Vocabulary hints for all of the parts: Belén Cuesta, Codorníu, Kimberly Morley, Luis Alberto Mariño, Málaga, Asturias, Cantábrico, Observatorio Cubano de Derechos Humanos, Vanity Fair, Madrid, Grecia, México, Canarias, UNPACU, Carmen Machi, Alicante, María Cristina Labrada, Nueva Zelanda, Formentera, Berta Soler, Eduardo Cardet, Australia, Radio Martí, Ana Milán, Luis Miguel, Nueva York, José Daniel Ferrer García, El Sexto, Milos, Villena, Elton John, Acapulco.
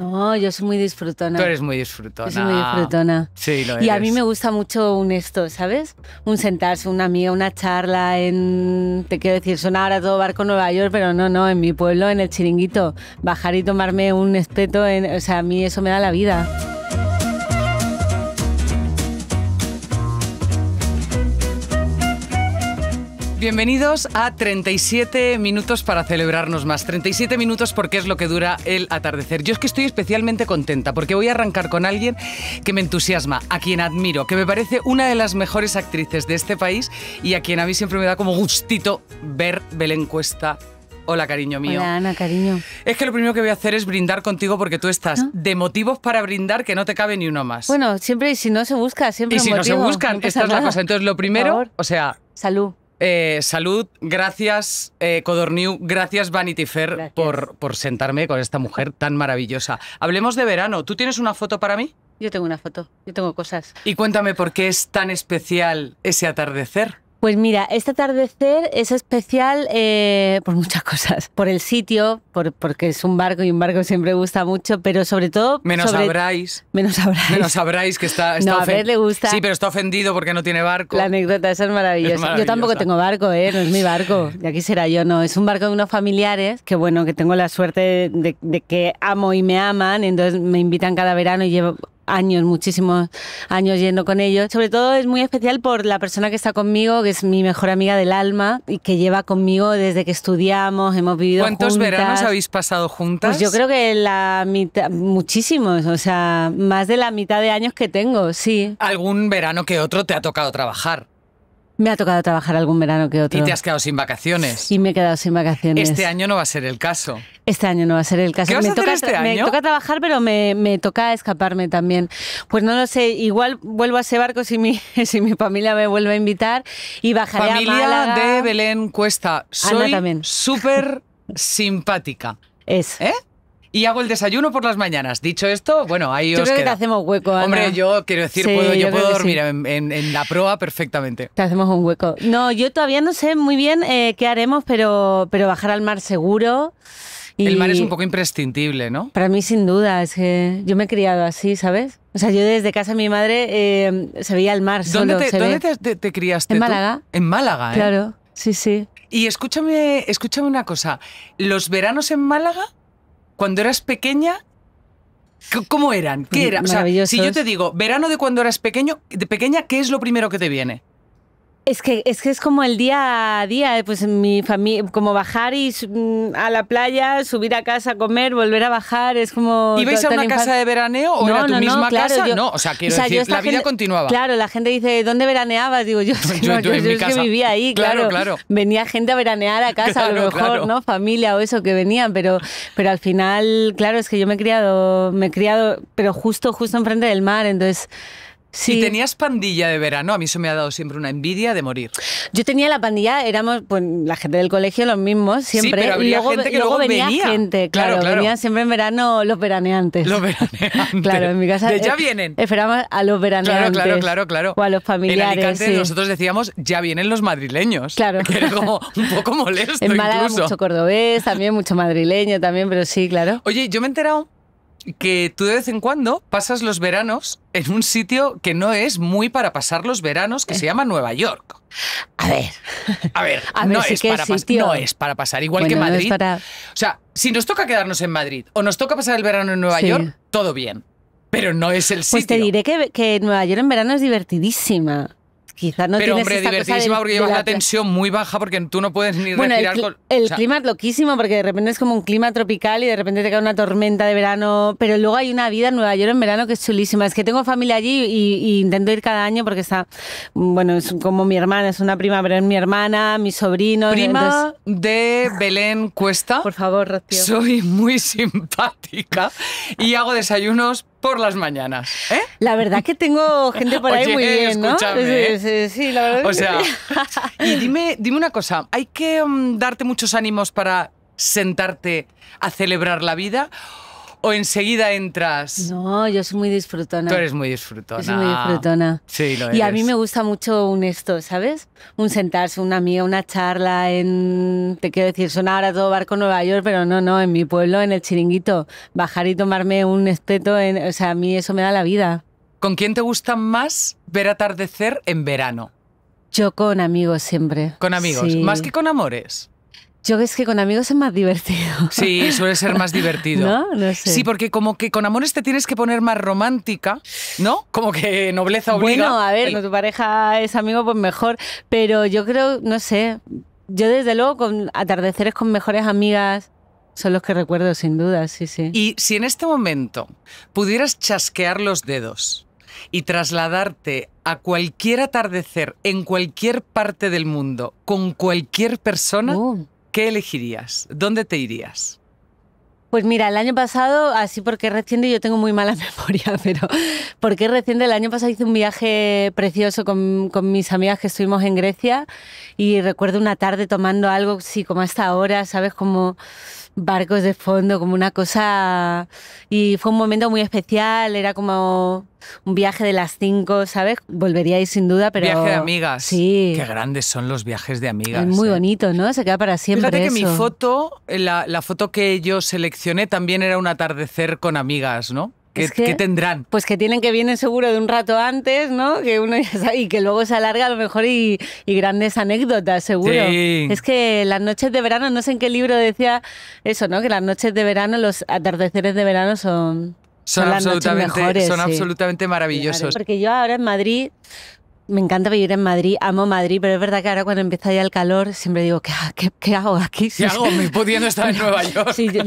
No, yo soy muy disfrutona. Tú eres muy disfrutona. Yo soy muy disfrutona. Sí, lo eres. Y a mí me gusta mucho un esto, ¿sabes? Un sentarse, una amiga, una charla en... Te quiero decir, suena ahora todo barco Nueva York, pero no, no, en mi pueblo, en el chiringuito. Bajar y tomarme un espeto, o sea, a mí eso me da la vida. Bienvenidos a 37 minutos para celebrarnos más. 37 minutos porque es lo que dura el atardecer. Yo es que estoy especialmente contenta porque voy a arrancar con alguien que me entusiasma, a quien admiro, que me parece una de las mejores actrices de este país y a quien a mí siempre me da como gustito ver. Belén Cuesta. Hola, cariño mío. Hola, Ana, cariño. Es que lo primero que voy a hacer es brindar contigo porque tú estás de motivos para brindar que no te cabe ni uno más. Bueno, siempre, y si no se busca, siempre un motivo. Y si no se buscan, esta es la cosa. Entonces, lo primero, o sea... Salud. Salud, gracias Codorníu, gracias Vanity Fair, gracias. Por sentarme con esta mujer tan maravillosa. Hablemos de verano. ¿Tú tienes una foto para mí? Yo tengo una foto, yo tengo cosas. Y cuéntame por qué es tan especial ese atardecer. Pues mira, este atardecer es especial por muchas cosas. Por el sitio, porque es un barco y un barco siempre gusta mucho, pero sobre todo... Menos a Bryce que está no, a ver, le gusta. Sí, pero está ofendido porque no tiene barco. La anécdota, esa es maravillosa. Yo tampoco tengo barco, no es mi barco. Y aquí será yo, no. Es un barco de unos familiares que, bueno, que tengo la suerte de que amo y me aman. Entonces me invitan cada verano y llevo... años, muchísimos años yendo con ellos. Sobre todo es muy especial por la persona que está conmigo, que es mi mejor amiga del alma y que lleva conmigo desde que estudiamos, hemos vivido juntas. ¿Cuántos veranos habéis pasado juntas? Pues yo creo que la mitad, muchísimos, o sea, más de la mitad de años que tengo, sí. ¿Algún verano que otro te ha tocado trabajar? Me ha tocado trabajar algún verano que otro. Y te has quedado sin vacaciones. Y me he quedado sin vacaciones. Este año no va a ser el caso. Este año no va a ser el caso. ¿Qué vas a hacer este año? Me toca trabajar, pero me toca escaparme también. Pues no lo sé, igual vuelvo a ese barco si mi familia me vuelve a invitar y bajaré a Málaga. Familia de Belén Cuesta. Soy súper simpática. Es. ¿Eh? Y hago el desayuno por las mañanas. Dicho esto, bueno, ahí os queda. Yo creo que te hacemos hueco, Ana. Hombre, yo quiero decir, sí, yo puedo dormir en la proa perfectamente. Te hacemos un hueco. No, yo todavía no sé muy bien qué haremos, pero bajar al mar seguro. Y el mar es un poco imprescindible, ¿no? Para mí, sin duda. Es que yo me he criado así, ¿sabes? O sea, yo desde casa de mi madre se veía el mar solo. ¿Dónde te criaste? En Málaga. Tú? En Málaga, ¿eh? Claro, sí, sí. Y escúchame una cosa. ¿Los veranos en Málaga... cuando eras pequeña, ¿cómo eran? ¿Qué era? O sea, si yo te digo, verano de cuando eras pequeña, ¿qué es lo primero que te viene? Es que es como el día a día, pues en mi familia, como bajar y a la playa, subir a casa, comer, volver a bajar, es como... ¿Ibais a una casa de veraneo o era tu misma casa? No, o sea, quiero decir, la vida continuaba. Claro, la gente dice, ¿dónde veraneabas? Digo, yo es que vivía ahí, claro. Venía gente a veranear a casa, a lo mejor, ¿no? Familia o eso, que venían, pero al final, claro, es que yo me he criado, pero justo enfrente del mar, entonces... Sí. ¿Y tenías pandilla de verano? A mí eso me ha dado siempre una envidia de morir. Yo tenía la pandilla, éramos pues, la gente del colegio, los mismos, siempre. Sí, pero había gente que luego venía. Gente, claro. Venían siempre en verano los veraneantes. Los veraneantes. Claro, en mi casa... ya vienen. Esperábamos a los veraneantes. Claro. O a los familiares. En Alicante nosotros decíamos, ya vienen los madrileños. Claro. Que era como un poco molesto en Málaga incluso. Mucho cordobés, también mucho madrileño, también, pero sí, claro. Oye, yo me he enterado... que tú de vez en cuando pasas los veranos en un sitio que no es muy para pasar los veranos, que se llama Nueva York. A ver, no es para pasar. Igual que Madrid. No para... O sea, si nos toca quedarnos en Madrid o nos toca pasar el verano en Nueva York, todo bien. Pero no es el sitio. Pues te diré que Nueva York en verano es divertidísima. Quizás no. Pero hombre, divertidísima porque llevas la tensión muy baja porque tú no puedes ni respirar. El clima es loquísimo porque de repente es como un clima tropical y de repente te cae una tormenta de verano. Pero luego hay una vida en Nueva York en verano que es chulísima. Es que tengo familia allí y intento ir cada año porque está... Bueno, es como mi hermana, es una prima, pero es mi hermana, mis sobrinos... Prima entonces... de Belén Cuesta. Por favor, Rocío. Soy muy simpática y hago desayunos... por las mañanas, ¿eh? La verdad que tengo gente por ahí. Oye, muy bien, ¿no? Sí, la verdad. O sea, y dime una cosa, ¿hay que darte muchos ánimos para sentarte a celebrar la vida? o enseguida entras? No, yo soy muy disfrutona. Tú eres muy disfrutona. Yo soy muy disfrutona. Sí, lo eres. Y a mí me gusta mucho un esto, ¿sabes? Un sentarse, una amiga, una charla en... Te quiero decir, suena ahora todo barco Nueva York, pero no, no, en mi pueblo, en el chiringuito. Bajar y tomarme un espeto, o sea, a mí eso me da la vida. ¿Con quién te gusta más ver atardecer en verano? Yo con amigos siempre. ¿Con amigos? Sí. ¿Más que con amores? Yo es que con amigos es más divertido. Sí, suele ser más divertido. No, no sé. Sí, porque como que con amores te tienes que poner más romántica, ¿no? Como que nobleza obliga. Bueno, a ver, con tu pareja es amigo, pues mejor. Pero yo creo, no sé, yo desde luego con atardeceres con mejores amigas son los que recuerdo, sin duda, sí, sí. Y si en este momento pudieras chasquear los dedos y trasladarte a cualquier atardecer en cualquier parte del mundo con cualquier persona... ¿Qué elegirías? ¿Dónde te irías? Pues mira, el año pasado, así porque es reciente, yo tengo muy mala memoria, pero porque es reciente, el año pasado hice un viaje precioso con mis amigas que estuvimos en Grecia y recuerdo una tarde tomando algo, sí, como hasta ahora, ¿sabes? Como barcos de fondo, como una cosa... Y fue un momento muy especial, era como... Un viaje de las 5, ¿sabes? Volvería a ir sin duda, pero... Viaje de amigas. Sí. Qué grandes son los viajes de amigas. Es muy bonito, ¿no? Se queda para siempre. Fíjate eso. Que mi foto, la foto que yo seleccioné también era un atardecer con amigas, ¿no? ¿Qué tendrán? Pues que tienen que vienen seguro de un rato antes, ¿no? Que uno ya sabe, y que luego se alarga a lo mejor y grandes anécdotas, seguro. Sí. Es que las noches de verano, no sé en qué libro decía eso, ¿no? Que las noches de verano, los atardeceres de verano son absolutamente mejores, son absolutamente maravillosos. Claro, porque yo ahora en Madrid, me encanta vivir en Madrid, amo Madrid, pero es verdad que ahora cuando empieza ya el calor siempre digo, ¿qué hago aquí? ¿Qué hago pudiendo estar en Nueva York? Sí, ¿qué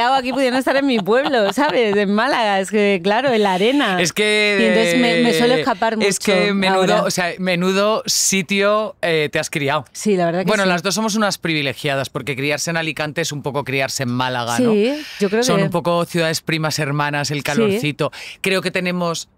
hago aquí pudiendo estar en mi pueblo, ¿sabes? En Málaga, es que claro, en la arena. Es que... Y entonces me suelo escapar mucho. Es que menudo, o sea, menudo sitio te has criado. Sí, la verdad que bueno, sí. Las dos somos unas privilegiadas, porque criarse en Alicante es un poco criarse en Málaga, sí, ¿no? Sí, yo creo que... Son un poco ciudades primas hermanas, el calorcito. Sí. Creo que tenemos...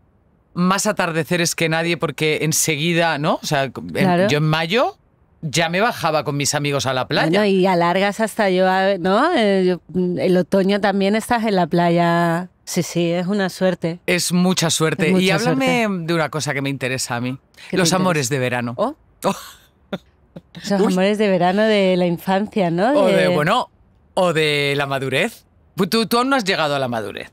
más atardeceres que nadie porque enseguida, ¿no? O sea, claro. Yo en mayo ya me bajaba con mis amigos a la playa. Bueno, y alargas hasta yo, ¿no? El otoño también estás en la playa. Sí, sí, es una suerte. Es mucha suerte. Es mucha suerte. De una cosa que me interesa a mí. Los amores de verano. Oh. Oh. Los amores de verano de la infancia, ¿no? O de la madurez. Tú aún no has llegado a la madurez.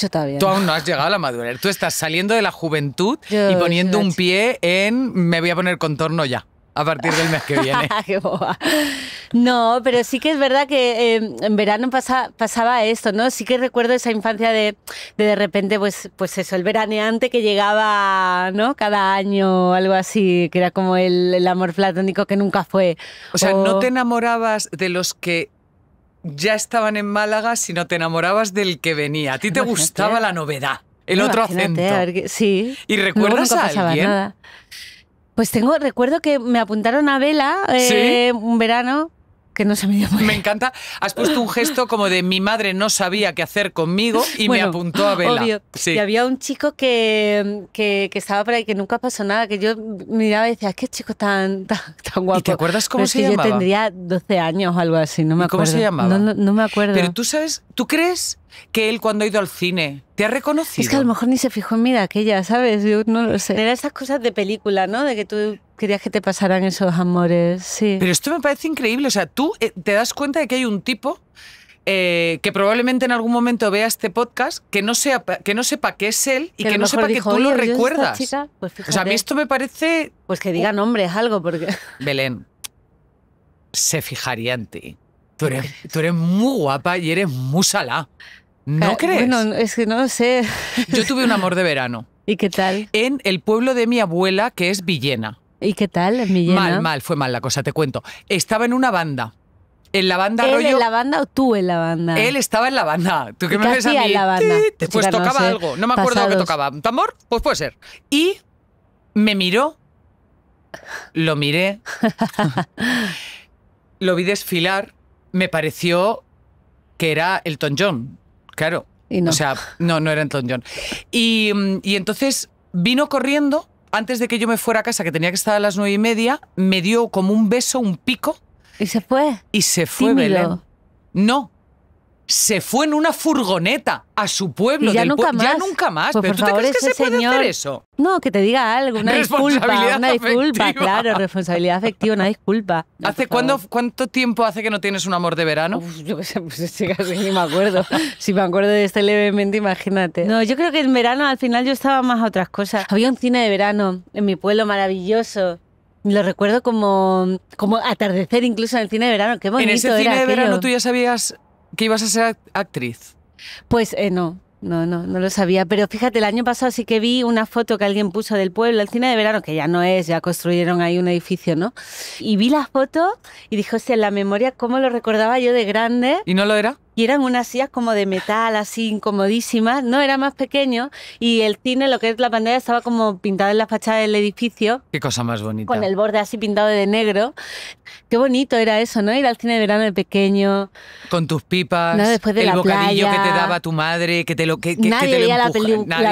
Yo todavía. Tú aún no has llegado a la madurez. Tú estás saliendo de la juventud y poniendo un pie en... Me voy a poner contorno ya, a partir del mes que viene. ¡Qué boba! No, pero sí que es verdad que en verano pasaba esto, ¿no? Sí que recuerdo esa infancia de repente, pues eso, el veraneante que llegaba, ¿no? Cada año o algo así, que era como el amor platónico que nunca fue. O sea, ¿no te enamorabas de los que... ya estaban en Málaga, si no te enamorabas del que venía? A ti te gustaba la novedad, el otro acento. A ver que, sí. ¿Y recuerdas a alguien? Nada. Pues recuerdo que me apuntaron a vela un verano que no se me dio muy bien. Me encanta. Has puesto un gesto como de mi madre no sabía qué hacer conmigo y me apuntó a vela. Obvio. Sí. Y había un chico que estaba por ahí que nunca pasó nada, que yo miraba y decía, qué chico tan guapo. ¿Y te acuerdas cómo se llamaba? Yo tendría 12 años o algo así, no me acuerdo. ¿Cómo se llamaba? No me acuerdo. Pero tú sabes, ¿tú crees que él cuando ha ido al cine te ha reconocido? Es que a lo mejor ni se fijó en mí de aquella, ¿sabes? Yo no lo sé. Eran esas cosas de película, ¿no? De que tú querías que te pasaran esos amores, sí. Pero esto me parece increíble, o sea, tú te das cuenta de que hay un tipo que probablemente en algún momento vea este podcast que no sepa qué es él y que no sepa dijo, que tú lo recuerdas. Chica, pues fíjate, o sea, a mí esto me parece... Pues que diga nombres, algo, porque... Belén, se fijaría en ti. Tú eres muy guapa y eres muy salá. ¿No crees? Bueno, es que no sé. Yo tuve un amor de verano. ¿Y qué tal? En el pueblo de mi abuela, que es Villena. ¿Y qué tal en Villena? Mal, fue mal la cosa, te cuento. Estaba en una banda. En la banda rollo... ¿Él en la banda o tú en la banda? Él estaba en la banda. ¿Tú qué me ves a mí? La banda. Pues chica, tocaba algo. No me acuerdo lo que tocaba. ¿Tambor? Pues puede ser. Y me miró. Lo miré. Lo vi desfilar. Me pareció que era Elton John. Claro. Y no. O sea, no era Elton John. Y entonces vino corriendo, antes de que yo me fuera a casa, que tenía que estar a las 9:30, me dio como un beso, un pico. ¿Y se fue? Y se fue, Belén. No, se fue en una furgoneta a su pueblo. Y ya, ya nunca más. Pues, ¿pero tú favor, te crees que se puede hacer eso? No, que te diga algo. Una disculpa, claro. Responsabilidad afectiva, una disculpa. No, ¿Cuánto tiempo hace que no tienes un amor de verano? Uf, yo qué sé, pues sí, casi ni me acuerdo. Si me acuerdo de este levemente, imagínate. No, yo creo que en verano al final yo estaba más a otras cosas. Había un cine de verano en mi pueblo maravilloso. Lo recuerdo como atardecer incluso en el cine de verano. Qué bonito. En ese cine de verano tú ya sabías que ibas a ser actriz. Pues no lo sabía. Pero fíjate, el año pasado sí que vi una foto que alguien puso del pueblo, el cine de verano, que ya no es, ya construyeron ahí un edificio, ¿no? Y vi la foto y dije, hostia, en la memoria, ¿cómo lo recordaba yo de grande? ¿Y no lo era? Y eran unas sillas como de metal, así, incomodísimas. No, era más pequeño. Y el cine, lo que es la pantalla, estaba como pintada en la fachada del edificio. Qué cosa más bonita. Con el borde así pintado de negro. Qué bonito era eso, ¿no? Ir al cine de verano de pequeño. Con tus pipas. No, después de la playa. El bocadillo que te daba tu madre, que te lo Nadie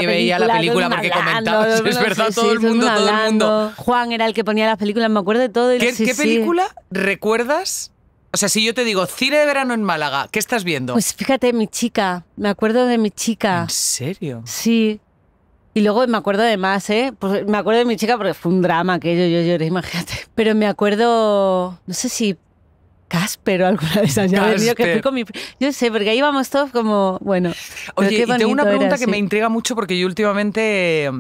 veía la película porque comentaba. Es verdad, todo el mundo. Juan era el que ponía las películas, me acuerdo de todo. ¿Qué película recuerdas? O sea, si yo te digo, cine de verano en Málaga, ¿qué estás viendo? Pues fíjate, Mi chica. Me acuerdo de Mi chica. ¿En serio? Sí. Y luego me acuerdo de más, ¿eh? Pues me acuerdo de Mi chica porque fue un drama aquello, yo lloré, imagínate. Pero me acuerdo, no sé si Casper o alguna vez había venido, que fui con mi... Yo sé, porque ahí íbamos todos como... Bueno. Oye, y tengo una pregunta que me intriga mucho porque yo últimamente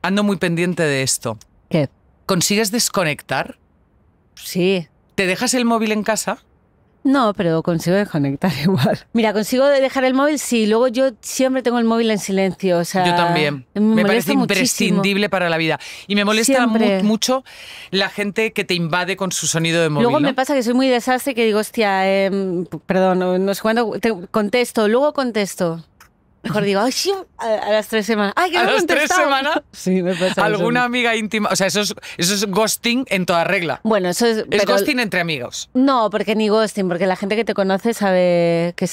ando muy pendiente de esto. ¿Qué? ¿Consigues desconectar? Sí. ¿Te dejas el móvil en casa? No, pero consigo desconectar igual. Mira, consigo dejar el móvil, sí. Luego yo siempre tengo el móvil en silencio. O sea, yo también. Me parece imprescindible para la vida. Y me molesta mucho la gente que te invade con su sonido de móvil. Luego me pasa que soy muy desastre, que digo, hostia, perdón, no sé cuándo, contesto, luego contesto. Mejor digo, ay, sí, a las 3 semanas. Ay, que no he contestado. ¿A las 3 semanas? Sí, me pasa. ¿Alguna amiga íntima? O sea, eso es ghosting en toda regla. Bueno, eso es... ¿Es ghosting entre amigos? No, porque ni ghosting, porque la gente que te conoce sabe que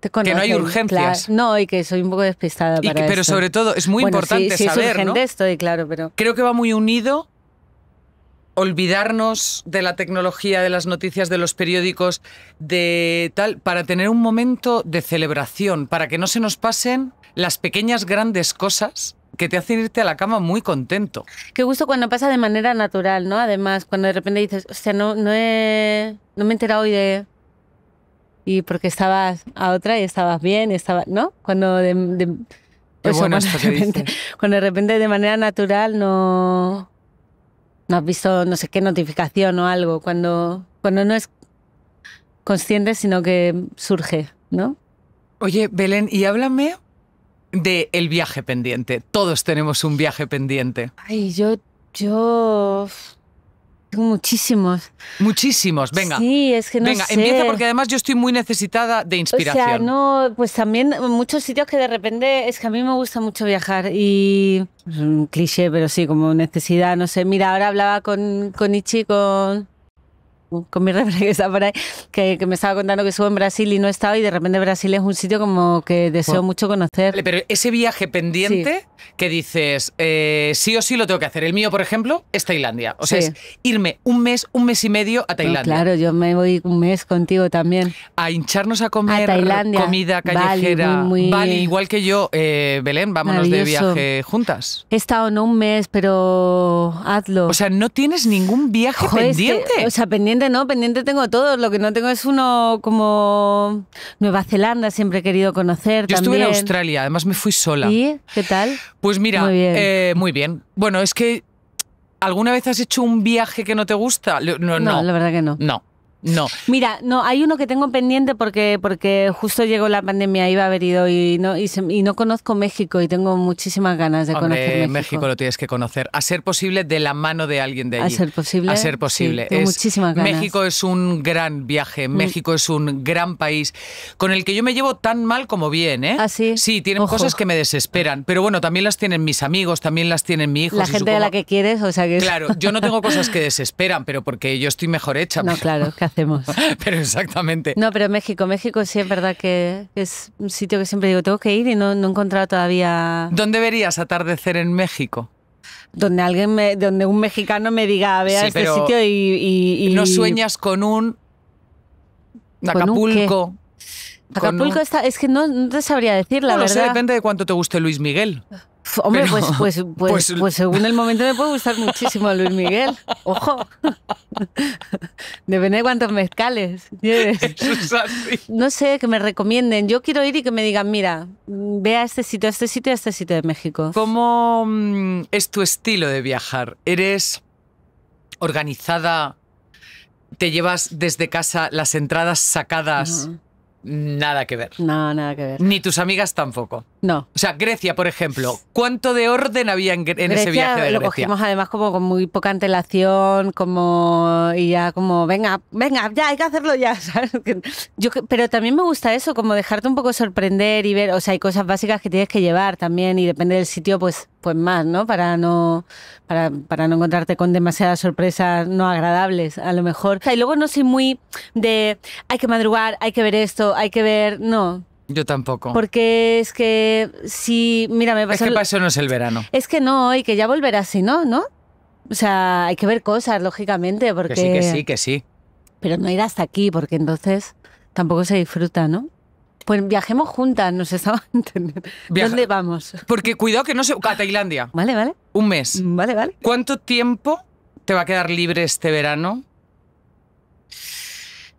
te conoce. Que no hay urgencias. Claro. No, y que soy un poco despistada para eso. Pero sobre todo, es muy importante saber, ¿no? Sí, es urgente, estoy, claro, pero... Creo que va muy unido olvidarnos de la tecnología, de las noticias, de los periódicos, de tal, para tener un momento de celebración, para que no se nos pasen las pequeñas grandes cosas que te hacen irte a la cama muy contento. Qué gusto cuando pasa de manera natural, ¿no? Además, cuando de repente dices, o sea, no me he enterado hoy de... Y porque estabas a otra y estabas bien, y estabas, ¿no? Cuando de repente de manera natural no has visto no sé qué notificación o algo, cuando no es consciente, sino que surge, ¿no? Oye, Belén, y háblame de el viaje pendiente. Todos tenemos un viaje pendiente. Ay, yo tengo muchísimos. Muchísimos, venga. Sí, es que no sé. Venga, empieza porque además yo estoy muy necesitada de inspiración. O sea, no, pues también muchos sitios que de repente... Es que a mí me gusta mucho viajar y... Es un cliché, pero sí, como necesidad, no sé. Mira, ahora hablaba con Ichi, con mi refre que está por ahí, que me estaba contando que estuvo en Brasil y no he estado, y de repente Brasil es un sitio como que deseo mucho conocer. Pero ese viaje pendiente que dices, sí o sí lo tengo que hacer. El mío, por ejemplo, es Tailandia. O sea, es irme un mes y medio a Tailandia. No, claro, yo me voy un mes contigo también. A hincharnos a comer comida callejera. Bali, igual que yo, Belén, vámonos de viaje juntas. He estado no un mes, pero hazlo. O sea, no tienes ningún viaje pendiente. O sea, pendiente tengo todo, lo que no tengo es uno como Nueva Zelanda, siempre he querido conocer. Yo estuve en Australia, además me fui sola. ¿Y qué tal? Pues mira, muy bien. Bueno, es que ¿alguna vez has hecho un viaje que no te gusta? No, la verdad que no. No. Mira, no, hay uno que tengo pendiente porque justo llegó la pandemia, iba a haber ido y no conozco México y tengo muchísimas ganas de conocer México. México lo tienes que conocer, a ser posible de la mano de alguien de allí. A ser posible. A ser posible. Sí, muchísimas ganas. México es un gran viaje, México es un gran país con el que yo me llevo tan mal como bien, ¿eh? ¿Ah, sí? Sí, tienen cosas que me desesperan, pero bueno, también las tienen mis amigos, también las tienen mi hijo. La gente de la que quieres, o sea que... Claro, yo no tengo cosas que desesperan, pero porque yo estoy mejor hecha. No, claro, hacemos. Pero exactamente. No, pero México sí es verdad que es un sitio que siempre digo, tengo que ir y no he encontrado todavía... ¿Dónde verías atardecer en México? Donde un mexicano me diga, vea sí, este sitio y... ¿No sueñas con un Acapulco? Acapulco está, es que no te sabría decir, la verdad. No sé, depende de cuánto te guste Luis Miguel. Hombre, pero, pues según el momento me puede gustar muchísimo Luis Miguel. ¡Ojo! Depende de cuántos mezcales lleves. Eso es así. No sé, que me recomienden. Yo quiero ir y que me digan, mira, ve a este sitio, a este sitio, a este sitio de México. ¿Cómo es tu estilo de viajar? ¿Eres organizada? ¿Te llevas desde casa las entradas sacadas? No. Nada que ver. No, nada que ver. Ni tus amigas tampoco. No. O sea, Grecia, por ejemplo. ¿Cuánto de orden había en ese viaje de Grecia? Lo cogimos además como con muy poca antelación, como... Y ya como, venga, ya, hay que hacerlo ya, ¿sabes? Pero también me gusta eso, como dejarte un poco sorprender y ver... O sea, hay cosas básicas que tienes que llevar también y depende del sitio, pues más, ¿no? Para no encontrarte con demasiadas sorpresas no agradables, a lo mejor. O sea, y luego no soy muy de... Hay que madrugar, hay que ver esto, hay que ver... No. Yo tampoco. Porque es que si... Mira, me pasó... Es que para eso no es el verano. Es que no, y que ya volverás si no, ¿no? O sea, hay que ver cosas, lógicamente, porque... Que sí. Pero no ir hasta aquí, porque entonces tampoco se disfruta, ¿no? Pues viajemos juntas, nos estaba entendiendo. ¿Dónde vamos? Porque cuidado que no se... A Tailandia. Vale. Un mes. Vale. ¿Cuánto tiempo te va a quedar libre este verano?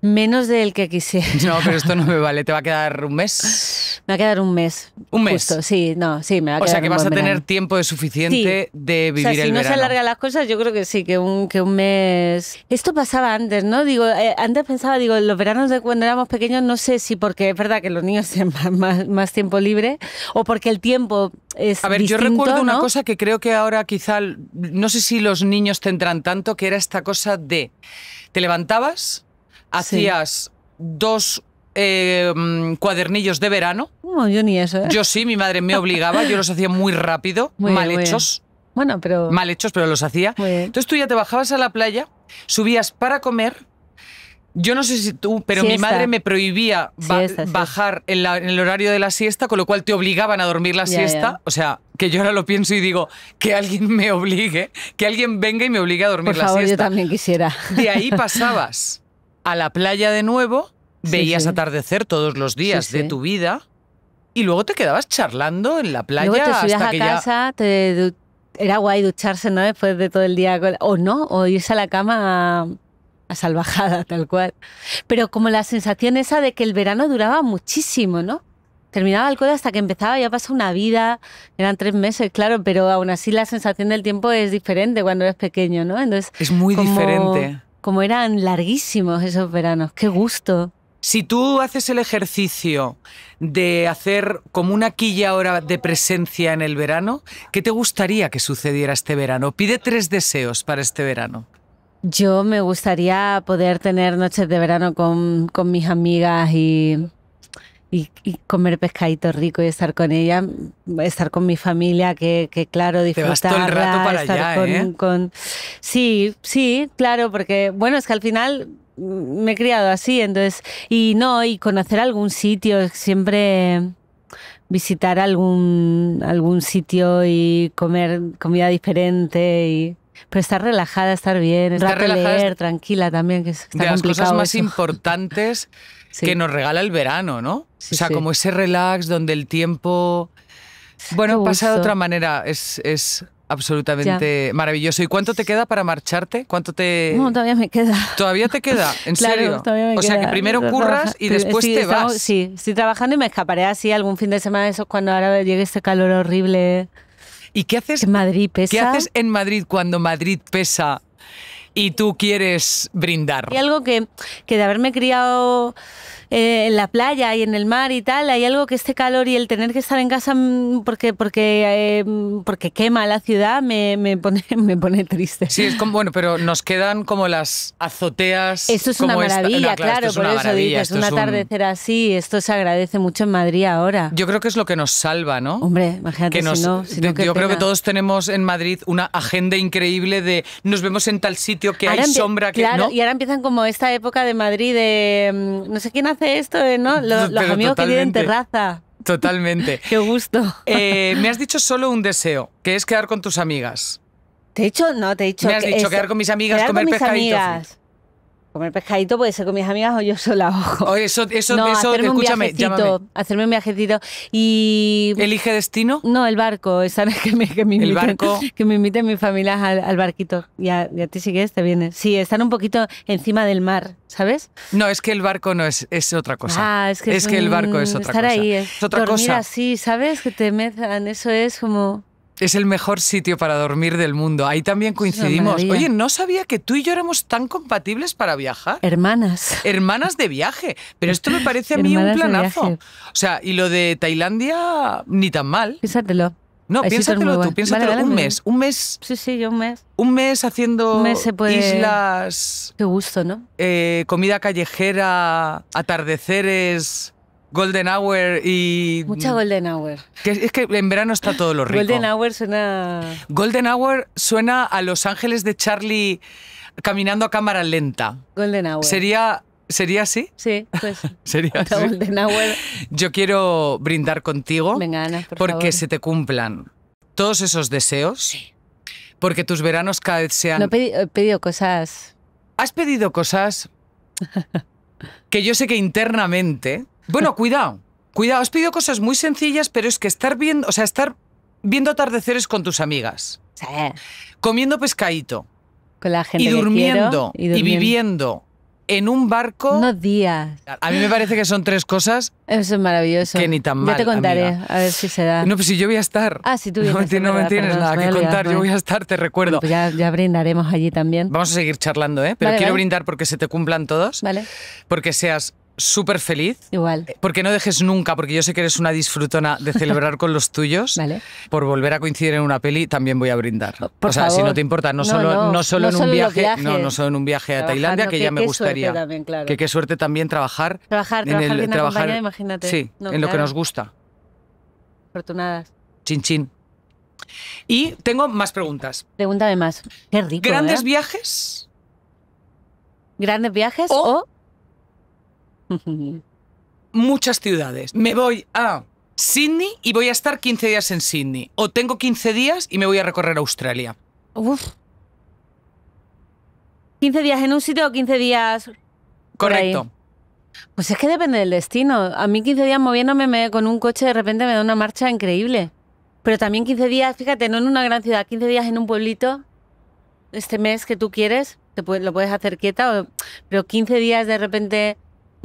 Menos del que quisiera. No, pero esto no me vale. ¿Te va a quedar un mes? Me va a quedar un mes. ¿Un mes? Justo. Sí, me va a quedar. O sea, que vas a tener tiempo suficiente de vivir el verano. O sea, si no se alargan las cosas, yo creo que sí, que un mes... Esto pasaba antes, ¿no? Digo, antes pensaba, digo, los veranos de cuando éramos pequeños, no sé si porque es verdad que los niños tienen más tiempo libre o porque el tiempo es distinto, ¿no? A ver, yo recuerdo una cosa que creo que ahora quizá... No sé si los niños tendrán tanto, que era esta cosa de... Te levantabas... Hacías dos cuadernillos de verano. No, yo ni eso, ¿eh? Yo sí, mi madre me obligaba, yo los hacía muy rápido, mal hechos. Bueno, pero... Mal hechos, pero los hacía. Entonces tú ya te bajabas a la playa, subías para comer. Yo no sé si tú, pero siesta. Mi madre me prohibía bajar en el horario de la siesta, con lo cual te obligaban a dormir la siesta. O sea, que yo ahora lo pienso y digo, que alguien me obligue, que alguien venga y me obligue a dormir la siesta. Por favor, yo también quisiera. De ahí pasabas a la playa de nuevo, veías atardecer todos los días de tu vida y luego te quedabas charlando en la playa. Luego te subías hasta a casa, era guay ducharse, ¿no? Después de todo el día, o irse a la cama a salvajada, tal cual. Pero como la sensación esa de que el verano duraba muchísimo, ¿no? Terminaba el cole hasta que empezaba, ya pasó una vida, eran 3 meses, claro, pero aún así la sensación del tiempo es diferente cuando eres pequeño, ¿no? Entonces, es muy diferente. Como eran larguísimos esos veranos. ¡Qué gusto! Si tú haces el ejercicio de hacer como una quilla hora de presencia en el verano, ¿qué te gustaría que sucediera este verano? Pide 3 deseos para este verano. Yo me gustaría poder tener noches de verano con mis amigas y comer pescadito rico y estar con ella, estar con mi familia, que claro, disfrutarla. Te vas todo el rato para allá, Sí, claro, porque bueno, es que al final me he criado así, entonces, y conocer algún sitio, siempre visitar algún sitio y comer comida diferente pero estar relajada, estar bien, leer, tranquila también, que está complicado. De las cosas más importantes que nos regala el verano, ¿no? O sea, como ese relax donde el tiempo... Bueno, pasa de otra manera, es absolutamente maravilloso. ¿Y cuánto te queda para marcharte? No, todavía me queda. ¿Todavía te queda? ¿En serio? Todavía me queda. O sea, que primero curras y después te vas. Sí, estoy trabajando y me escaparé así algún fin de semana, eso cuando ahora llegue este calor horrible. ¿Y qué haces en Madrid? ¿Qué haces en Madrid cuando Madrid pesa y tú quieres brindar? Hay algo que de haberme criado en la playa y en el mar y tal, hay algo que este calor y el tener que estar en casa porque quema la ciudad me pone triste. Sí, es como, bueno, pero nos quedan como las azoteas. Esto es una maravilla, claro, por eso dices, un atardecer así, esto se agradece mucho en Madrid ahora. Yo creo que es lo que nos salva, ¿no? Hombre, imagínate yo creo que todos tenemos en Madrid una agenda increíble de nos vemos en tal sitio que hay sombra. Claro, y ahora empiezan como esta época de Madrid de no sé quién hace esto, ¿no? Los amigos que viven en terraza. Totalmente. Qué gusto. Me has dicho solo un deseo, que es quedar con tus amigas. Te he dicho, no, te he dicho... Me has dicho quedar con mis amigas, comer pescadito. Comer pescadito puede ser con mis amigas o yo sola, ojo. O eso, escúchame, llámame. Hacerme un viajecito y... ¿Elige destino? No, el barco, ¿sabes? Que me inviten mis familias al barquito. Ya te sigues, te vienes. Sí, están un poquito encima del mar, ¿sabes? No, es que el barco no es otra cosa. Ah, es que el barco es otra cosa. Estar ahí, es otra dormir cosa. Así, ¿sabes? Que te mezclan, eso es como... Es el mejor sitio para dormir del mundo. Ahí también coincidimos. Oye, no sabía que tú y yo éramos tan compatibles para viajar. Hermanas. Hermanas de viaje. Pero esto me parece a mí un planazo. O sea, y lo de Tailandia, ni tan mal. Piénsatelo. No, piénsatelo tú, piénsatelo. Vale, un mes. Sí, sí, yo un mes. Un mes haciendo islas... Qué gusto, ¿no? Comida callejera, atardeceres... Golden Hour y... Mucha Golden Hour. Que es que en verano está todo lo rico. Golden Hour suena... Golden Hour suena a Los Ángeles de Charlie caminando a cámara lenta. Golden Hour. ¿Sería así? Sí, pues. ¿Sería así? Golden Hour. Yo quiero brindar contigo. Venga, Ana, por favor. Porque se te cumplan todos esos deseos. Sí. Porque tus veranos cada vez sean... No, he pedido cosas. Has pedido cosas que yo sé que internamente... Bueno, cuidado, has pedido cosas muy sencillas, pero es que estar viendo atardeceres con tus amigas, sí, comiendo pescadito, con la gente y durmiendo y viviendo en un barco. Unos días. A mí me parece que son tres cosas. Eso es maravilloso. Que ni tan mal. Yo te contaré, amiga. A ver si se da. No, pues si yo voy a estar. Ah, si tú vienes. No me tienes nada que contar, yo voy a estar, te recuerdo. Pues ya brindaremos allí también. Vamos a seguir charlando, ¿eh? Pero quiero brindar porque se te cumplan todos. Vale. Porque seas... súper feliz. Igual. Porque no dejes nunca, porque yo sé que eres una disfrutona de celebrar con los tuyos. Vale. Por volver a coincidir en una peli, también voy a brindar. Por favor. Si no te importa, no solo en un viaje a Tailandia, que ya me gustaría. También, claro. Que qué suerte también trabajar en imagínate. Sí, no, en lo que nos gusta. Afortunadas. Chin, chin. Y tengo más preguntas. Pregúntame más. Qué rico. ¿Grandes viajes? ¿Grandes viajes o muchas ciudades? Me voy a Sydney y voy a estar 15 días en Sydney. O tengo 15 días y me voy a recorrer Australia. Uf. ¿15 días en un sitio o 15 días...? Correcto. Pues es que depende del destino. A mí 15 días moviéndome con un coche de repente me da una marcha increíble. Pero también 15 días, fíjate, no en una gran ciudad, 15 días en un pueblito, este mes que tú quieres, lo puedes hacer quieta, pero 15 días de repente...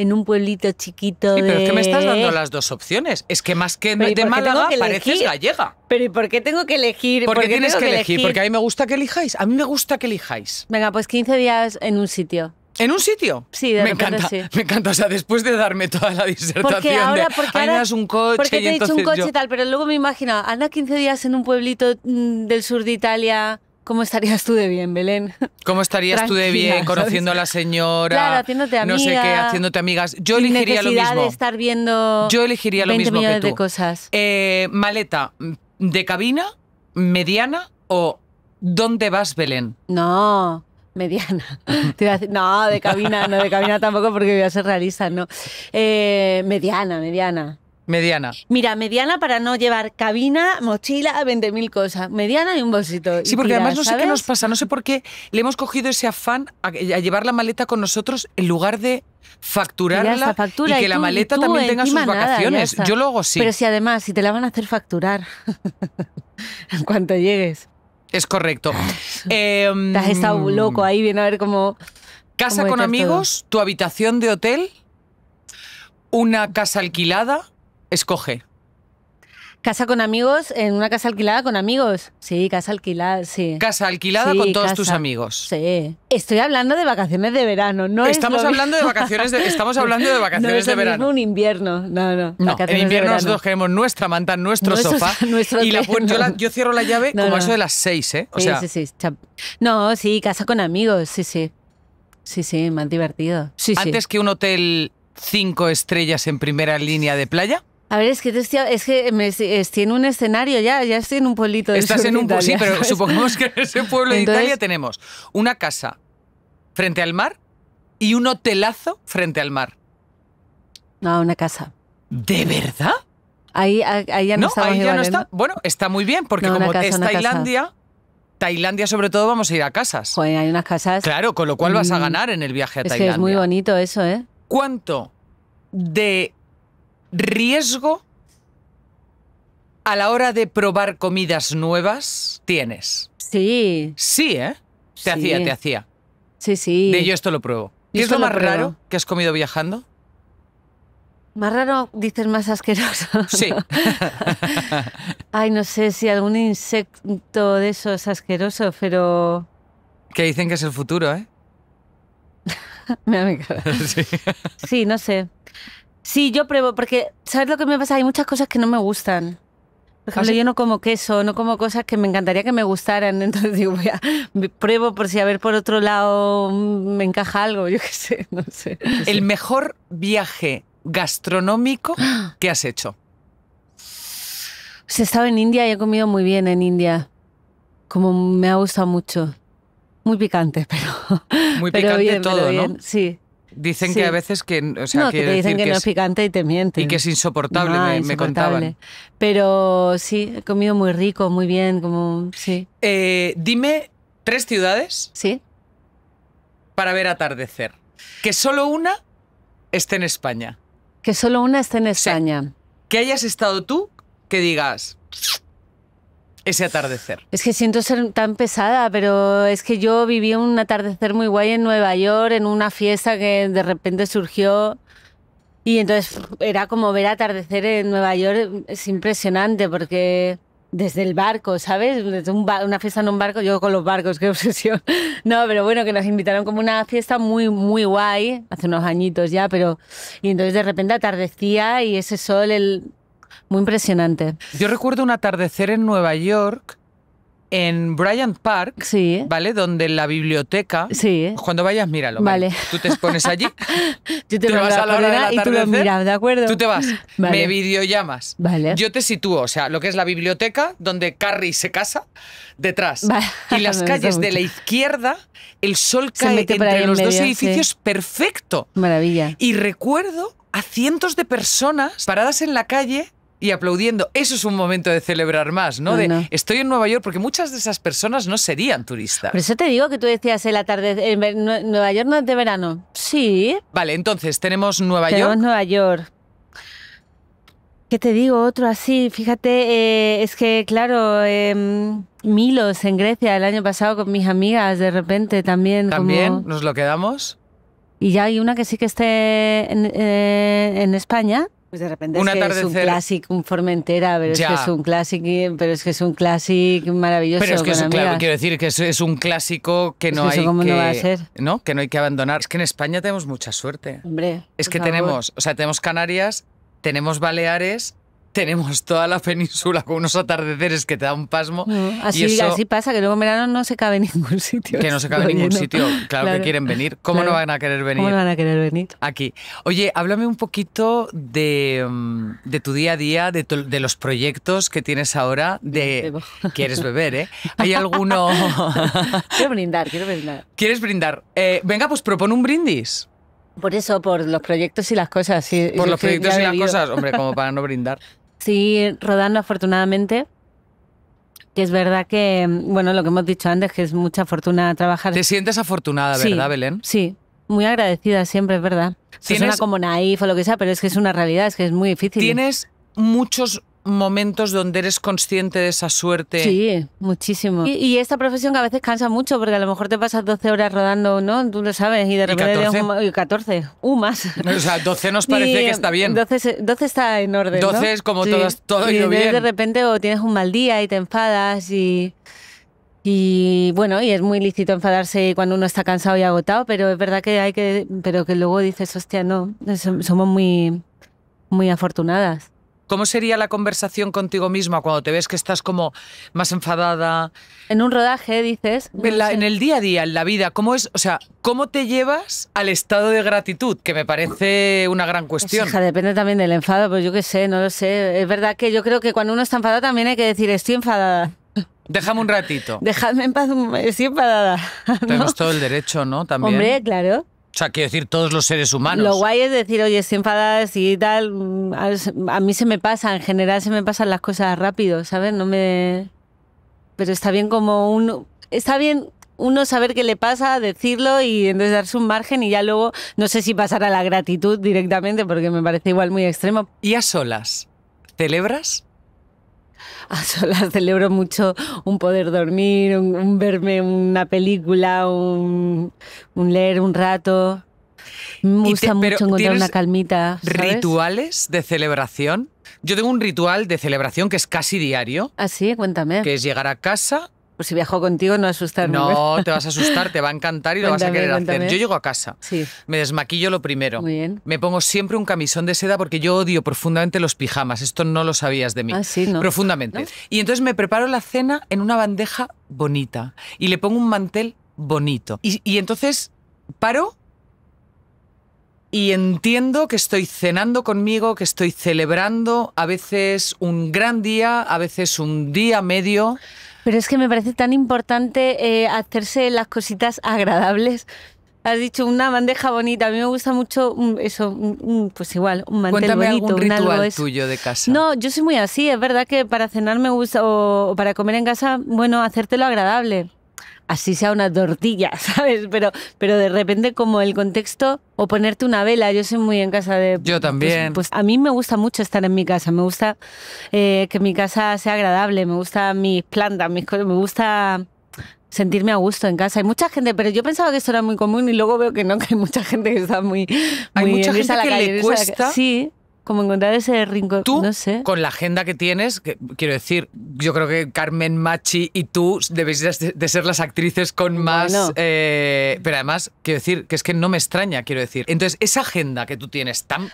en un pueblito chiquito de... Sí, pero es que me estás dando las dos opciones. Es que más que de Málaga pareces gallega. Pero ¿y por qué tengo que elegir? Porque tienes que elegir, porque a mí me gusta que elijáis. A mí me gusta que elijáis. Venga, pues 15 días en un sitio. ¿En un sitio? Sí, de repente sí. Me encanta, o sea, después de darme toda la disertación porque ahora un coche... Porque te he dicho un coche y tal, pero luego me imagino, anda 15 días en un pueblito del sur de Italia... ¿Cómo estarías tú de bien, Belén? ¿Cómo estarías tú de bien, conociendo a la señora? Claro, haciéndote amigas. No sé qué, haciéndote amigas. Yo elegiría lo mismo. Necesidad de estar viendo 20 millones de cosas. Maleta de cabina, mediana o ¿dónde vas, Belén? No, mediana. No, de cabina tampoco porque voy a ser realista, no. Mediana. Mediana. Mira, mediana para no llevar cabina, mochila, 20.000 cosas. Mediana y un bolsito. Sí, porque además no sé qué nos pasa, no sé por qué le hemos cogido ese afán a llevar la maleta con nosotros en lugar de facturarla y que la maleta también tenga sus vacaciones. Yo lo hago así. Pero si además, si te la van a hacer facturar en cuanto llegues. Es correcto. Te has estado loco ahí, viene a ver cómo... Casa con amigos, tu habitación de hotel, una casa alquilada... Escoge. Casa con amigos, en una casa alquilada con amigos. Sí, casa alquilada, sí. Casa alquilada, sí, con todos tus amigos. Sí. Estoy hablando de vacaciones de verano, no estamos hablando de vacaciones de verano. No es un invierno, no. En invierno nosotros queremos nuestra manta, nuestro sofá y la puerta. Yo cierro la llave como eso de las 6, ¿eh? O sea, sí. No, sí, casa con amigos, sí. Sí, más divertido. Sí, antes que un hotel 5 estrellas en primera línea de playa. A ver, es que estoy en un escenario ya estoy en un pueblito de Italia. Estás en un pueblo, sí, pero ¿sabes? Supongamos que en ese pueblo de Italia tenemos una casa frente al mar y un hotelazo frente al mar. No, una casa. ¿De verdad? Ahí ya no está. Bueno, está muy bien, porque como es Tailandia, Tailandia sobre todo vamos a ir a casas. Joder, hay unas casas... Claro, con lo cual vas a ganar en el viaje a Tailandia. Es que es muy bonito eso, ¿eh? ¿Cuánto de riesgo a la hora de probar comidas nuevas tienes? Sí. Sí, ¿eh? Te hacía. Sí, sí. De yo esto lo pruebo. ¿Qué es lo más raro que has comido viajando? Más raro, dices, más asqueroso. Sí. Ay, no sé si algún insecto de esos asqueroso, pero... Que dicen que es el futuro, ¿eh? Sí. Sí, no sé. Sí, yo pruebo, porque ¿sabes lo que me pasa? Hay muchas cosas que no me gustan. Por ejemplo, yo no como queso, no como cosas que me encantaría que me gustaran, entonces digo, pruebo por si a ver por otro lado me encaja algo, yo qué sé, no sé. El mejor viaje gastronómico que has hecho. He estado en India y he comido muy bien en India, como me ha gustado mucho. Muy picante, pero... Muy picante, pero bien, todo, pero bien, ¿no? Sí. Dicen que a veces que... O sea, no, que te dicen que no es picante y te mienten. Y que es insoportable, no, me contaban. Pero sí, he comido muy rico, muy bien, como... Sí. Dime 3 ciudades para ver atardecer. Que solo una esté en España. Que solo una esté en España. Sí. Que hayas estado tú, que digas... Ese atardecer. Es que siento ser tan pesada, pero es que yo viví un atardecer muy guay en Nueva York, en una fiesta que de repente surgió, y entonces era como ver atardecer en Nueva York. Es impresionante porque desde el barco, ¿sabes? Desde una fiesta en un barco, yo con los barcos, qué obsesión. No, pero bueno, que nos invitaron como una fiesta muy, muy guay, hace unos añitos ya, pero... Y entonces de repente atardecía y ese sol, muy impresionante. Yo recuerdo un atardecer en Nueva York, en Bryant Park, ¿vale? Donde la biblioteca... Sí. Cuando vayas, míralo, ¿vale? Tú te pones allí, yo te vas a la hora del atardecer, y tú lo miras, ¿de acuerdo? Tú te vas, me videollamas. Vale. Yo te sitúo, o sea, lo que es la biblioteca, donde Carrie se casa, detrás. Vale. Y las calles de la izquierda, el sol cae entre los dos edificios, perfecto. Maravilla. Y recuerdo a cientos de personas paradas en la calle... Y aplaudiendo. Eso es un momento de celebrar más, ¿no? De, estoy en Nueva York, porque muchas de esas personas no serían turistas. Por eso te digo que tú decías el atardecer. Nueva York no es de verano. Sí. Vale, entonces tenemos Nueva York. ¿Qué te digo? Otro así. Fíjate, es que, claro, Milos en Grecia el año pasado con mis amigas, de repente también. ¿También como... nos lo quedamos? Y ya hay una que sí que esté en España. Pues de repente es que es un clásico, un Formentera, pero es que es un clásico, maravilloso. Pero es que es un clásico, quiero decir que es un clásico que no hay que no hay que abandonar. Es que en España tenemos mucha suerte. Hombre, es que tenemos, o sea, tenemos Canarias, tenemos Baleares, tenemos toda la península con unos atardeceres que te da un pasmo. Así pasa, que luego en verano no se cabe en ningún sitio. Que no se cabe en ningún sitio, claro que quieren venir. ¿Cómo no van a querer venir? ¿Cómo no van a querer venir? Aquí. Oye, háblame un poquito de tu día a día, de los proyectos que tienes ahora. ¿Quieres beber, eh? ¿Hay alguno? Quiero brindar. ¿Quieres brindar? Venga, pues propone un brindis. Por eso, por los proyectos y las cosas. Sí, por los proyectos y las cosas, hombre, como para no brindar. Sí, rodando afortunadamente, que es verdad que, bueno, lo que hemos dicho antes, que es mucha fortuna trabajar. Te sientes afortunada, ¿verdad, Belén? Sí, muy agradecida siempre, es verdad. Suena como naif o lo que sea, pero es que es una realidad, es que es muy difícil. Tienes muchos momentos donde eres consciente de esa suerte. Sí, muchísimo. Y esta profesión que a veces cansa mucho, porque a lo mejor te pasas 12 horas rodando, ¿no? Tú lo sabes, y de repente... ¿Y 14? Más. O sea, 12 nos parece que está bien. 12 está en orden, 12 ¿no? es como todo y bien. De repente o tienes un mal día y te enfadas y bueno, y es muy lícito enfadarse cuando uno está cansado y agotado, pero es verdad que hay que... Pero que luego dices, hostia, no, somos muy, muy afortunadas. ¿Cómo sería la conversación contigo misma cuando te ves que estás como más enfadada? En un rodaje, dices. En el día a día, en la vida, ¿cómo es? O sea, ¿cómo te llevas al estado de gratitud? Que me parece una gran cuestión. Pues, hija, depende también del enfado, pues yo qué sé, no lo sé. Es verdad que yo creo que cuando uno está enfadado también hay que decir, estoy enfadada. Déjame un ratito. Dejadme en paz, estoy enfadada, ¿no? Tenemos todo el derecho, ¿no? También. Hombre, claro. O sea, quiero decir, todos los seres humanos. Lo guay es decir, oye, estoy enfadada y tal. A mí se me pasa, en general se me pasan las cosas rápido, ¿sabes? Pero está bien como está bien uno saber qué le pasa, decirlo y entonces darse un margen y ya luego, no sé si pasar a la gratitud directamente porque me parece igual muy extremo. ¿Y a solas? ¿Celebras? A solas celebro mucho un poder dormir, un verme una película, un leer un rato. Me gusta mucho encontrar una calmita, ¿sabes? ¿Rituales de celebración? Yo tengo un ritual de celebración que es casi diario. ¿Ah, sí? Cuéntame. Que es llegar a casa... Pues si viajo contigo no asustarme. No, te vas a asustar, te va a encantar y lo vas a querer hacer. Yo llego a casa, sí. Me desmaquillo lo primero. Muy bien. Me pongo siempre un camisón de seda porque yo odio profundamente los pijamas. Esto no lo sabías de mí. Ah, sí, ¿no? Profundamente. ¿No? Y entonces me preparo la cena en una bandeja bonita y le pongo un mantel bonito. Y entonces paro... Y entiendo que estoy cenando conmigo, que estoy celebrando a veces un gran día, a veces un día medio. Pero es que me parece tan importante hacerse las cositas agradables. Has dicho una bandeja bonita. A mí me gusta mucho eso, pues igual, un mantel bonito. Cuéntame algún ritual tuyo de casa. No, yo soy muy así. Es verdad que para cenar me gusta, o para comer en casa, bueno, hacértelo agradable. Así sea una tortilla, ¿sabes? Pero de repente como el contexto, o ponerte una vela. Yo soy muy en casa de... Yo también. Pues a mí me gusta mucho estar en mi casa, me gusta que mi casa sea agradable, me gustan mis plantas, mis cosas, me gusta sentirme a gusto en casa. Hay mucha gente, pero yo pensaba que esto era muy común y luego veo que no, que hay mucha gente que está muy... Hay mucha gente que le cuesta... Sí. Como encontrar ese rincón, tú, no sé. Con la agenda que tienes, que, quiero decir, yo creo que Carmen Machi y tú debéis de ser las actrices con más... Bueno. Pero además, quiero decir, que es que no me extraña, quiero decir. Entonces, esa agenda que tú tienes tan...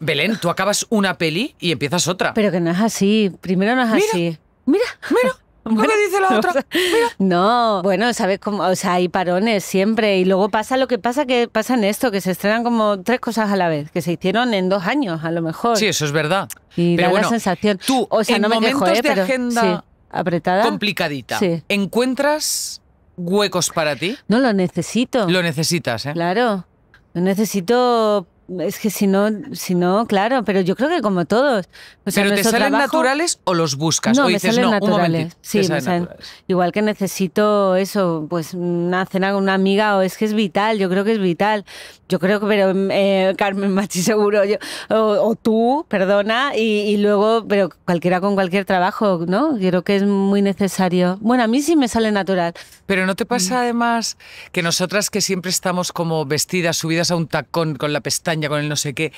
Belén, tú acabas una peli y empiezas otra. Pero que no es así. Primero no es así. Mira, mira. ¿Cómo bueno, dice la otra? Mira. No, bueno, sabes cómo, o sea, hay parones siempre y luego pasa lo que pasa en esto, que se estrenan como 3 cosas a la vez, que se hicieron en 2 años a lo mejor. Sí, eso es verdad. Y pero da bueno, la sensación. Tú, o sea, en no me momentos quejo, de agenda pero, sí, apretada, complicadita, sí. ¿Encuentras huecos para ti? No, lo necesito. Lo necesitas, ¿eh? Claro, lo necesito. Es que si no, claro, pero yo creo que como todos. O sea, ¿pero te salen trabajo, naturales o los buscas? No, o dices, me salen no, naturales. Sí, me salen naturales. Igual que necesito eso, pues una cena con una amiga, o es que es vital, yo creo que es vital. Yo creo que, pero Carmen Machi seguro, yo, o tú, perdona, y luego, pero cualquiera con cualquier trabajo, ¿no? Yo creo que es muy necesario. Bueno, a mí sí me sale natural. Pero ¿no te pasa además que nosotras que siempre estamos como vestidas, subidas a un tacón con la pestaña, con el no sé qué,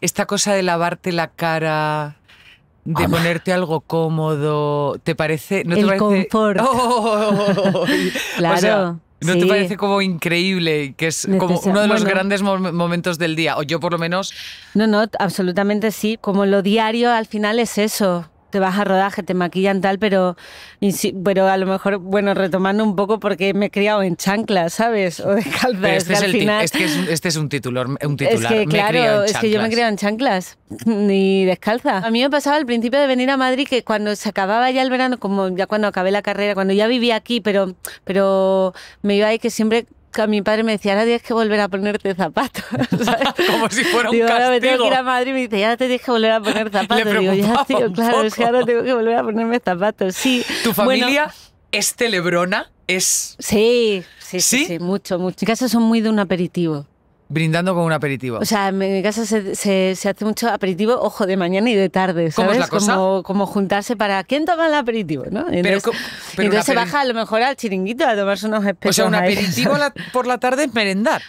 esta cosa de lavarte la cara, de ponerte algo cómodo, ¿te parece? ¿No te parece? Confort. Oh. Claro. O sea, ¿no sí. te parece como increíble que es como uno de los grandes momentos del día? O yo por lo menos... No, no, absolutamente sí. Como lo diario al final es eso. Te vas a rodaje, te maquillan tal, pero a lo mejor, bueno, retomando un poco porque me he criado en chanclas, ¿sabes? O descalzas. Pero este, este es un titular. Es que, claro, es que yo me he criado en chanclas, ni descalza. A mí me pasaba al principio de venir a Madrid que cuando se acababa ya el verano, como ya cuando acabé la carrera, cuando ya vivía aquí, pero me iba ahí que siempre... Que a mi padre me decía, ahora tienes que volver a ponerte zapatos. ¿Sabes? Como si fuera un castigo. Ahora me tengo que ir a Madrid y me dice, ya te tienes que volver a poner zapatos. Le digo, ya, tío, claro, es que ahora tengo que volver a ponerme zapatos. Sí. ¿Tu familia es telebrona? ¿Es... Sí, mucho, mucho. En mi casa son muy de un aperitivo. Brindando con un aperitivo. O sea, en mi casa se hace mucho aperitivo, ojo, de mañana y de tarde, ¿sabes? ¿Cómo es la cosa? Como juntarse para... ¿Quién toma el aperitivo, no? Entonces, entonces se baja a lo mejor al chiringuito a tomarse unos espejos. O sea, un aperitivo por la tarde es merendar.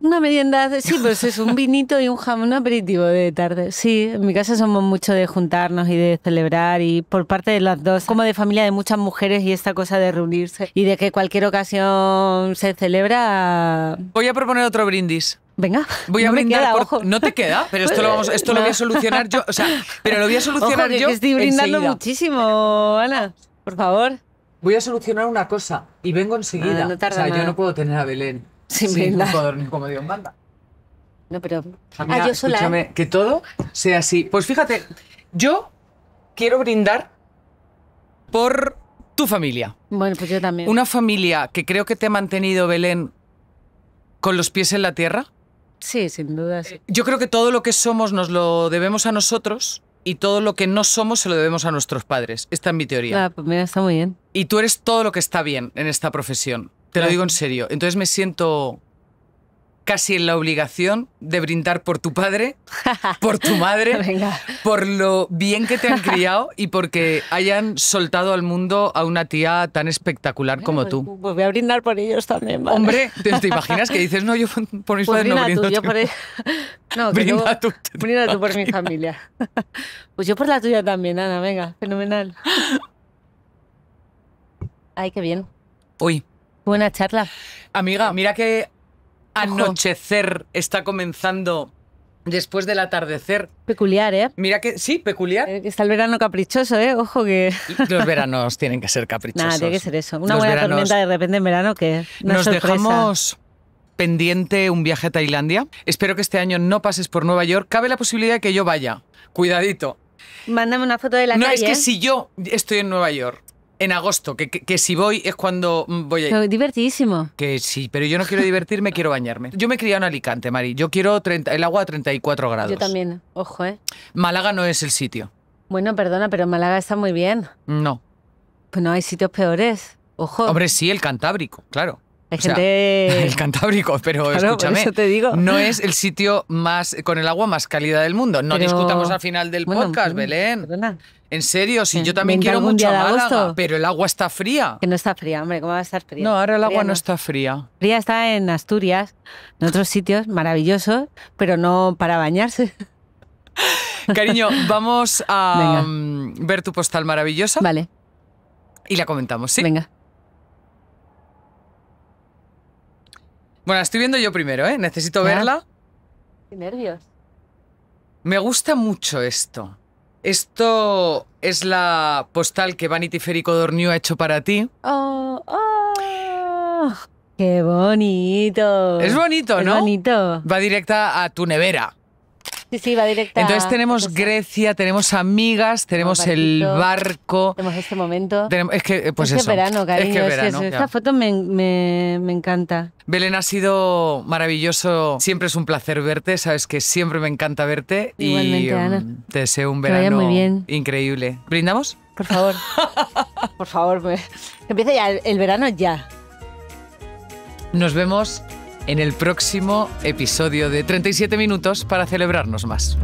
Una merienda, sí, pues es un vinito y un jamón, un aperitivo de tarde. Sí, en mi casa somos mucho de juntarnos y de celebrar, y por parte de las dos, como de familia de muchas mujeres y esta cosa de reunirse y de que cualquier ocasión se celebra. Voy a proponer otro brindis. Venga, voy a brindar. No te queda, pero esto lo voy a solucionar yo. O sea, pero lo voy a solucionar yo. Estoy brindando muchísimo, Ana, por favor. Voy a solucionar una cosa y vengo enseguida. O sea, yo no puedo tener a Belén. Sin un codorníu, como digo, en banda. No, pero... Amiga, yo sola. Escúchame, que todo sea así. Pues fíjate, yo quiero brindar por tu familia. Bueno, pues yo también. Una familia que creo que te ha mantenido, Belén, con los pies en la tierra. Sí, sin duda. Sí. Yo creo que todo lo que somos nos lo debemos a nosotros. y todo lo que no somos se lo debemos a nuestros padres. Esta es mi teoría. Ah, pues mira, está muy bien. Y tú eres todo lo que está bien en esta profesión. Te lo digo en serio. Entonces me siento casi en la obligación de brindar por tu padre, por tu madre, venga, por lo bien que te han criado y porque hayan soltado al mundo a una tía tan espectacular como tú. Pues voy a brindar por ellos también, ¿vale? Hombre, ¿te imaginas que dices, no, yo por mis padres no brindo? No, brinda tú. Brinda tú por mi familia. Pues yo por la tuya también, Ana, venga, fenomenal. Ay, qué bien. Uy. Buena charla. Amiga, mira que... anochecer está comenzando después del atardecer. Peculiar, ¿eh? Mira que... Sí, peculiar. Está el verano caprichoso, ¿eh? Ojo que... Los veranos tienen que ser caprichosos. Nada, tiene que ser eso. Una buena tormenta de repente en verano que... Nos dejamos pendiente un viaje a Tailandia. Espero que este año no pases por Nueva York. Cabe la posibilidad de que yo vaya. Cuidadito. Mándame una foto de la calle. No, es que si yo estoy en Nueva York... En agosto, que si voy es cuando voy a ir. Divertidísimo. Que sí, pero yo no quiero divertirme, quiero bañarme. Yo me he criado en Alicante, Mari. Yo quiero el agua a 34 grados. Yo también, ojo, ¿eh? Málaga no es el sitio. Bueno, perdona, pero Málaga está muy bien. No. Pues no hay sitios peores, ojo. Hombre, sí, el Cantábrico, claro. Hay gente... sea, el Cantábrico, pero claro, escúchame, eso te digo, no es el sitio más con el agua más cálida del mundo. No pero... discutamos al final del podcast, Belén. Perdona. En serio, si yo también quiero mucho a Málaga, pero el agua está fría. Que no está fría, hombre, ¿cómo va a estar fría? No, ahora el agua no está fría. Fría está en Asturias, en otros sitios maravillosos, pero no para bañarse. Cariño, vamos a ver tu postal maravillosa. Vale. Y la comentamos, ¿sí? Venga. Bueno, la estoy viendo yo primero, ¿eh? Necesito verla. Qué nervios. Me gusta mucho esto. Esto es la postal que Vanity Fair y Codorníu ha hecho para ti. ¡Oh! ¡Oh! ¡Qué bonito! Es bonito, ¿no? Es bonito. Va directa a tu nevera. Sí, sí, va directa. Entonces tenemos Grecia, tenemos amigas, tenemos el barco. Tenemos este momento. Es que, pues es que verano, cariño. Es que verano, es eso. Esta foto me encanta. Belén, ha sido maravilloso. Siempre es un placer verte. Sabes que siempre me encanta verte. Igualmente, y Ana, te deseo un verano muy bien, increíble. ¿Brindamos? Por favor. Por favor. Que empiece ya el verano ya. Nos vemos en el próximo episodio de 37 minutos para celebrarnos más.